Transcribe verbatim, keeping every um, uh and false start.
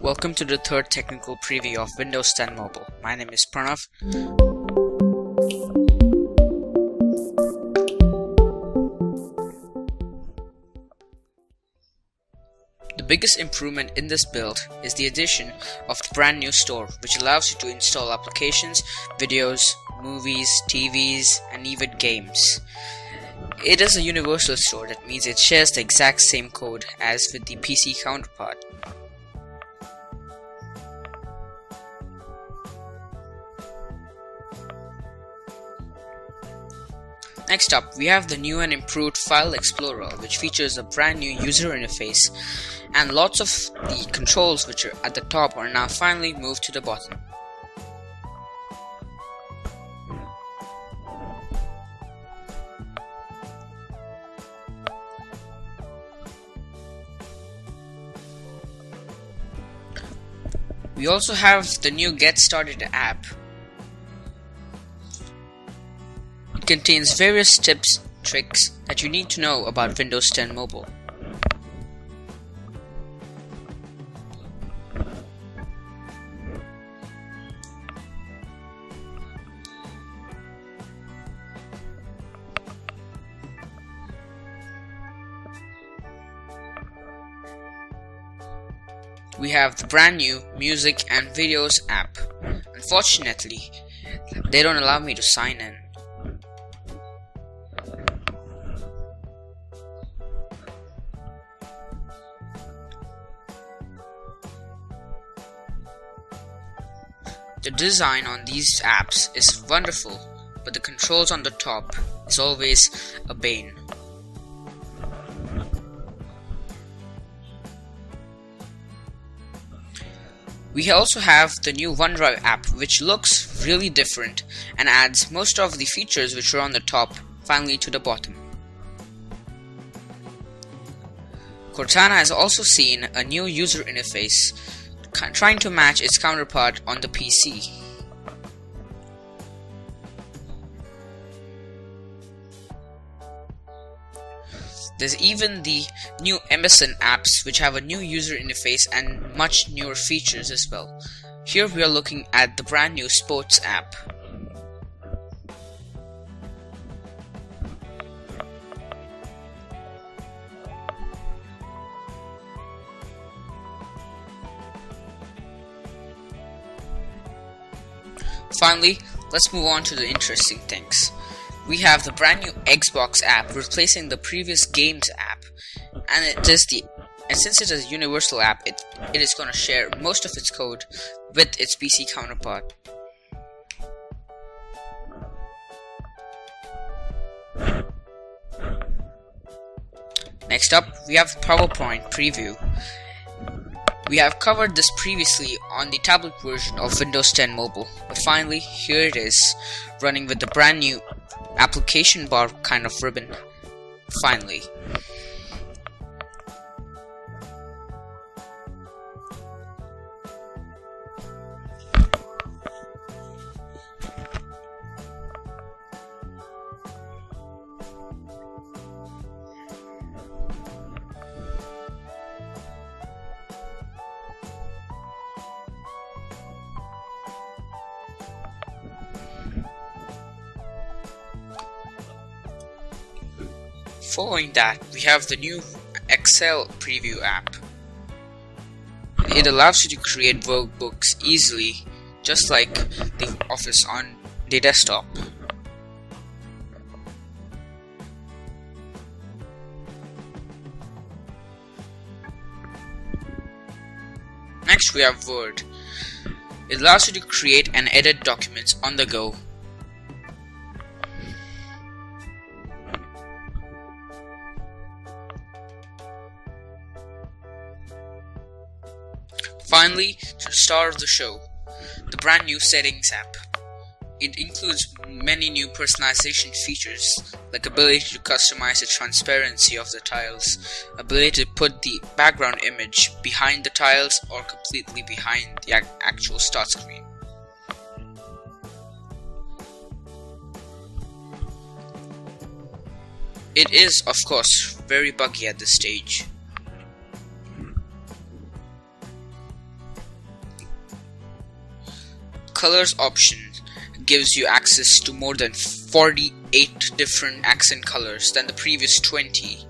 Welcome to the third technical preview of Windows ten Mobile. My name is Pranav. The biggest improvement in this build is the addition of the brand new store, which allows you to install applications, videos, movies, T Vs, and even games. It is a universal store, that means it shares the exact same code as with the P C counterpart. Next up, we have the new and improved File Explorer, which features a brand new user interface, and lots of the controls which are at the top are now finally moved to the bottom. We also have the new Get Started app. It contains various tips, tricks that you need to know about Windows ten Mobile. We have the brand new Music and Videos app. Unfortunately, they don't allow me to sign in. The design on these apps is wonderful, but the controls on the top is always a bane. We also have the new OneDrive app, which looks really different and adds most of the features which were on the top finally to the bottom. Cortana has also seen a new user interface, trying to match its counterpart on the P C. There's even the new M S N apps, which have a new user interface and much newer features as well. Here we are looking at the brand new sports app. Finally, let's move on to the interesting things. We have the brand new Xbox app, replacing the previous Games app, and it is the and since it is a universal app, it it is going to share most of its code with its P C counterpart. Next up, we have PowerPoint preview. We have covered this previously on the tablet version of Windows ten Mobile, but finally here it is, running with the brand new application bar kind of ribbon, finally. Following that, we have the new Excel preview app. It allows you to create workbooks easily, just like the Office on the desktop. Next, we have Word. It allows you to create and edit documents on the go. Finally, to the star of the show, the brand new Settings app. It includes many new personalization features, like ability to customize the transparency of the tiles, ability to put the background image behind the tiles or completely behind the actual start screen. It is, of course, very buggy at this stage. colors option gives you access to more than forty-eight different accent colors than the previous twenty.